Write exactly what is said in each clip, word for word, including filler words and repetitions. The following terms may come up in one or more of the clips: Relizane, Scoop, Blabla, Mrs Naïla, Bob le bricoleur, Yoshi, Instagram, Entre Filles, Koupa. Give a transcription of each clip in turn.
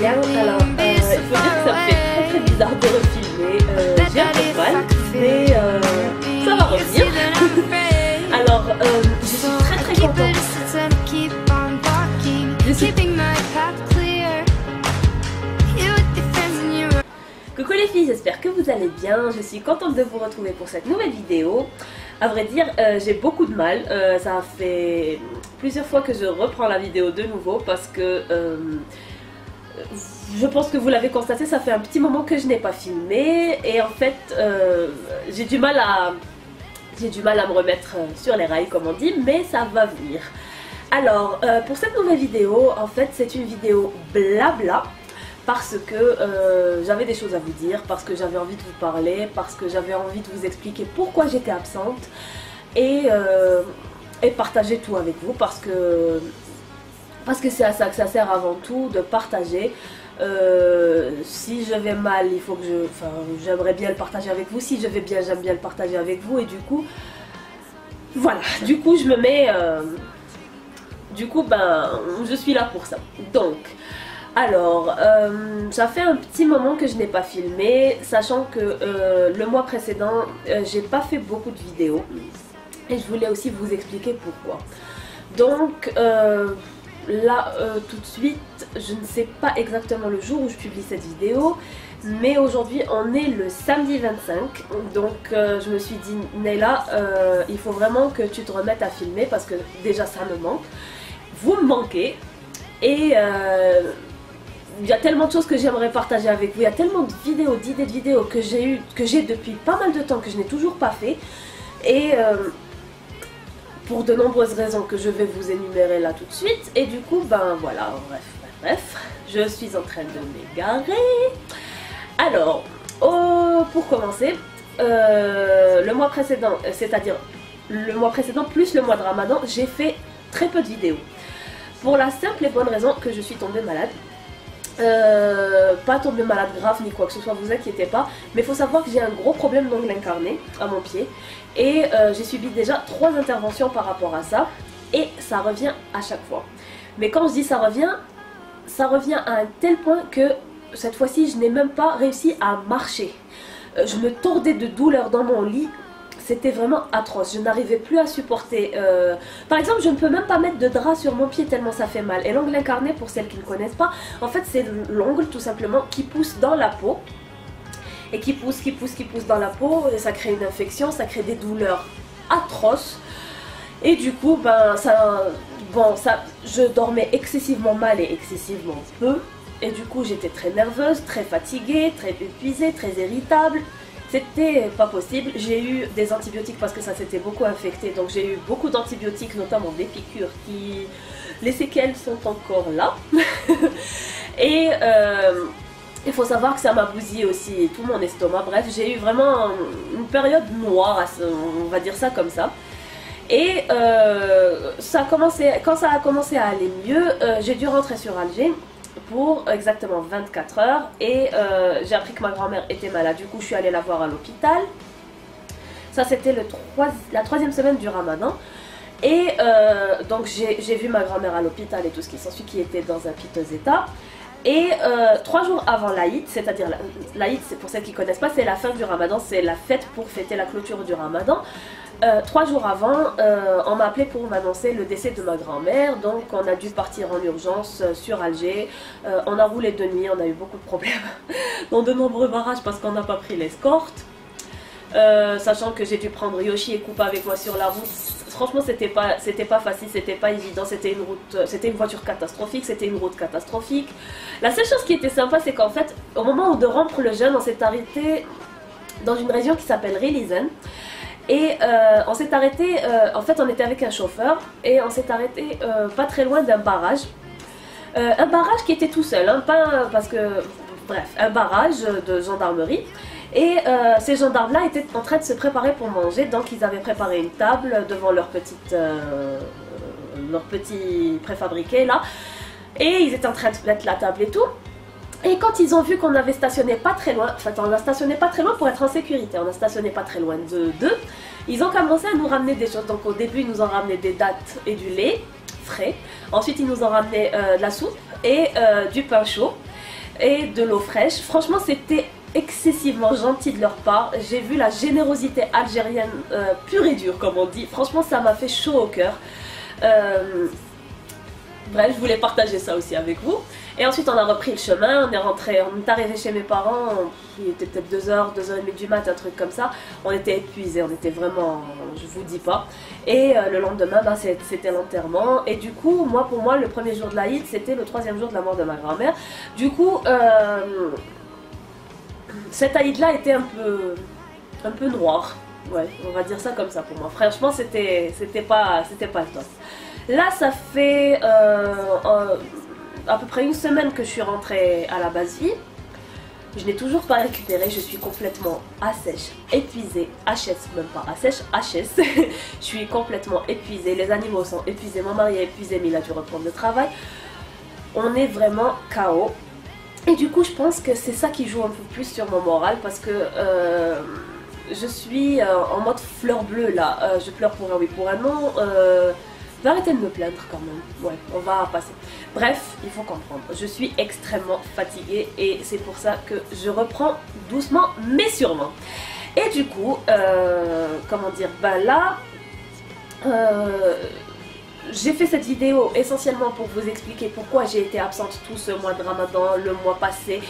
bien. Alors, euh, il faut dire que ça me fait très très bizarre de refilmer. Euh, J'ai un peu mal, mais euh, ça va revenir. Alors, euh, je suis très très contente. Coucou les filles, j'espère que vous allez bien, je suis contente de vous retrouver pour cette nouvelle vidéo. A vrai dire, euh, j'ai beaucoup de mal, euh, ça fait plusieurs fois que je reprends la vidéo de nouveau parce que euh, je pense que vous l'avez constaté, ça fait un petit moment que je n'ai pas filmé et en fait euh, j'ai du mal à, j'ai du mal à me remettre sur les rails comme on dit, mais ça va venir. Alors euh, pour cette nouvelle vidéo, en fait c'est une vidéo blabla. Parce que euh, j'avais des choses à vous dire, parce que j'avais envie de vous parler, parce que j'avais envie de vous expliquer pourquoi j'étais absente et, euh, et partager tout avec vous parce que parce que c'est à ça que ça sert avant tout, de partager. Euh, si je vais mal, il faut que je... Enfin, j'aimerais bien le partager avec vous. Si je vais bien, j'aime bien le partager avec vous. Et du coup, voilà. Du coup, je me mets... Euh, du coup, ben, je suis là pour ça. Donc... Alors, euh, ça fait un petit moment que je n'ai pas filmé, sachant que euh, le mois précédent, euh, j'ai pas fait beaucoup de vidéos. Et je voulais aussi vous expliquer pourquoi. Donc, euh, là, euh, tout de suite, je ne sais pas exactement le jour où je publie cette vidéo. Mais aujourd'hui, on est le samedi vingt-cinq. Donc, euh, je me suis dit, Naïla, euh, il faut vraiment que tu te remettes à filmer parce que déjà, ça me manque. Vous me manquez. Et... Euh, il y a tellement de choses que j'aimerais partager avec vous, il y a tellement de vidéos, d'idées de vidéos que j'ai eu, que j'ai depuis pas mal de temps, que je n'ai toujours pas fait. Et euh, pour de nombreuses raisons que je vais vous énumérer là tout de suite. Et du coup, ben voilà, bref, bref, je suis en train de m'égarer. Alors, oh, pour commencer, euh, le mois précédent, c'est-à-dire le mois précédent plus le mois de Ramadan, j'ai fait très peu de vidéos. Pour la simple et bonne raison que je suis tombée malade. Euh, pas tombée malade grave ni quoi que ce soit, vous inquiétez pas, mais faut savoir que j'ai un gros problème d'ongle incarné à mon pied et euh, j'ai subi déjà trois interventions par rapport à ça et ça revient à chaque fois. Mais quand je dis ça revient, ça revient à un tel point que cette fois-ci je n'ai même pas réussi à marcher. Euh, je me tordais de douleur dans mon lit, c'était vraiment atroce, je n'arrivais plus à supporter. Euh... Par exemple, je ne peux même pas mettre de drap sur mon pied tellement ça fait mal. Et l'ongle incarné, pour celles qui ne connaissent pas, en fait c'est l'ongle tout simplement qui pousse dans la peau. Et qui pousse, qui pousse, qui pousse dans la peau, et ça crée une infection, ça crée des douleurs atroces. Et du coup, ben ça... Bon, ça... Je dormais excessivement mal et excessivement peu. Et du coup, j'étais très nerveuse, très fatiguée, très épuisée, très irritable. C'était pas possible, j'ai eu des antibiotiques parce que ça s'était beaucoup infecté, donc j'ai eu beaucoup d'antibiotiques, notamment des piqûres qui... Les séquelles sont encore là. Et euh, il faut savoir que ça m'a bousillé aussi tout mon estomac, bref, j'ai eu vraiment une période noire, on va dire ça comme ça. Et euh, ça a commencé, quand ça a commencé à aller mieux, euh, j'ai dû rentrer sur Alger. Pour exactement vingt-quatre heures et euh, j'ai appris que ma grand-mère était malade, du coup je suis allée la voir à l'hôpital. Ça c'était la troisième semaine du Ramadan et euh, donc j'ai vu ma grand-mère à l'hôpital et tout ce qui s'ensuit, qui était dans un piteux état. Et euh, trois jours avant l'Aïd, c'est-à-dire l'Aïd, c'est pour celles qui ne connaissent pas, c'est la fin du Ramadan, c'est la fête pour fêter la clôture du Ramadan. Euh, trois jours avant, euh, on m'a appelé pour m'annoncer le décès de ma grand-mère, donc on a dû partir en urgence sur Alger. Euh, on a roulé de nuit, on a eu beaucoup de problèmes dans de nombreux barrages parce qu'on n'a pas pris l'escorte. Euh, sachant que j'ai dû prendre Yoshi et Koupa avec moi sur la route, franchement c'était pas, c'était pas facile, c'était pas évident, c'était une route, c'était une voiture catastrophique, c'était une route catastrophique. La seule chose qui était sympa, c'est qu'en fait, au moment de rompre le jeûne, on s'est arrêté dans une région qui s'appelle Relizane. Et euh, on s'est arrêté, euh, en fait on était avec un chauffeur et on s'est arrêté euh, pas très loin d'un barrage. Euh, un barrage qui était tout seul, hein, pas parce que, bref, un barrage de gendarmerie. Et euh, ces gendarmes-là étaient en train de se préparer pour manger, donc ils avaient préparé une table devant leur, petite, euh, leur petit préfabriqué là. Et ils étaient en train de mettre la table et tout. Et quand ils ont vu qu'on avait stationné pas très loin, enfin on a stationné pas très loin pour être en sécurité, on a stationné pas très loin de d'eux, ils ont commencé à nous ramener des choses. Donc au début ils nous ont ramené des dattes et du lait frais, ensuite ils nous ont ramené euh, de la soupe et euh, du pain chaud. et de l'eau fraîche. Franchement, c'était excessivement gentil de leur part. J'ai vu la générosité algérienne euh, pure et dure, comme on dit. Franchement, ça m'a fait chaud au cœur. Euh... Bref, je voulais partager ça aussi avec vous. Et ensuite, on a repris le chemin, on est rentré, on est arrivé chez mes parents, il était peut-être deux heures, deux heures trente du mat, un truc comme ça. On était épuisés, on était vraiment, je vous dis pas. Et euh, le lendemain, ben, c'était l'enterrement. Et du coup, moi, pour moi, le premier jour de l'Aïd, c'était le troisième jour de la mort de ma grand-mère. Du coup, euh, cette Aïd-là était un peu, un peu noire. Ouais, on va dire ça comme ça pour moi. Franchement, c'était pas, pas le top. Là, ça fait euh, euh, à peu près une semaine que je suis rentrée à la base vie. Je n'ai toujours pas récupéré, je suis complètement assèche, épuisée, H S, même pas assèche, H S. Je suis complètement épuisée, les animaux sont épuisés, mon mari est épuisé, mais il a dû reprendre le travail. On est vraiment K O. Et du coup, je pense que c'est ça qui joue un peu plus sur mon moral, parce que... Euh, je suis euh, en mode fleur bleue là, euh, je pleure pour un oui, pour un non, euh, je vais arrêter de me plaindre quand même, ouais, on va passer. Bref, il faut comprendre, je suis extrêmement fatiguée et c'est pour ça que je reprends doucement mais sûrement. Et du coup, euh, comment dire, bah là, euh, j'ai fait cette vidéo essentiellement pour vous expliquer pourquoi j'ai été absente tout ce mois de Ramadan, le mois passé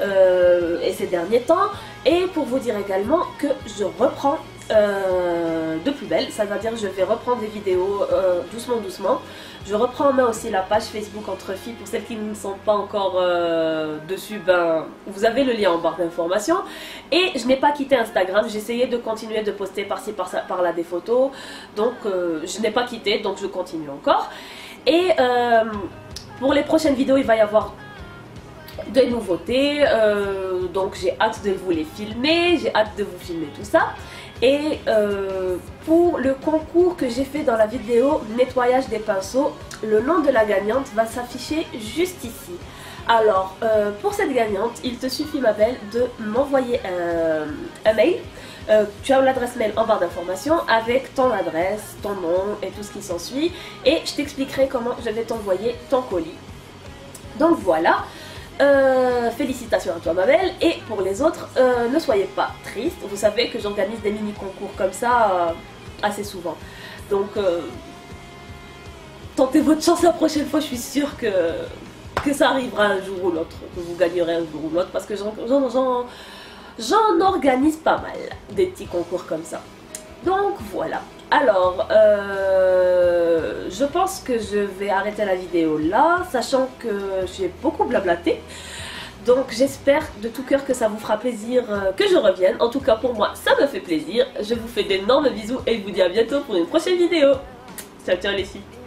euh, et ces derniers temps. Et pour vous dire également que je reprends euh, de plus belle, ça veut dire que je vais reprendre des vidéos euh, doucement doucement. Je reprends en main aussi la page Facebook Entre Filles, pour celles qui ne sont pas encore euh, dessus, ben, vous avez le lien en barre d'information. Et je n'ai pas quitté Instagram, j'essayais de continuer de poster par-ci par-là par des photos, donc euh, je n'ai pas quitté, donc je continue encore. Et euh, pour les prochaines vidéos, il va y avoir des nouveautés, euh, donc j'ai hâte de vous les filmer, j'ai hâte de vous filmer tout ça. Et euh, pour le concours que j'ai fait dans la vidéo nettoyage des pinceaux, le nom de la gagnante va s'afficher juste ici. Alors euh, pour cette gagnante, il te suffit, ma belle, de m'envoyer un, un mail. Euh, tu as l'adresse mail en barre d'information avec ton adresse, ton nom et tout ce qui s'ensuit, et je t'expliquerai comment je vais t'envoyer ton colis. Donc voilà. Euh, félicitations à toi, ma belle. Et pour les autres, euh, ne soyez pas tristes. Vous savez que j'organise des mini concours comme ça euh, assez souvent. Donc euh, tentez votre chance la prochaine fois. Je suis sûre que, que ça arrivera un jour ou l'autre, que vous gagnerez un jour ou l'autre, parce que j'en organise pas mal, des petits concours comme ça. Donc voilà. Alors, euh, je pense que je vais arrêter la vidéo là, sachant que j'ai beaucoup blablaté. Donc j'espère de tout cœur que ça vous fera plaisir que je revienne. En tout cas pour moi, ça me fait plaisir. Je vous fais d'énormes bisous et je vous dis à bientôt pour une prochaine vidéo. Ciao, ciao les filles.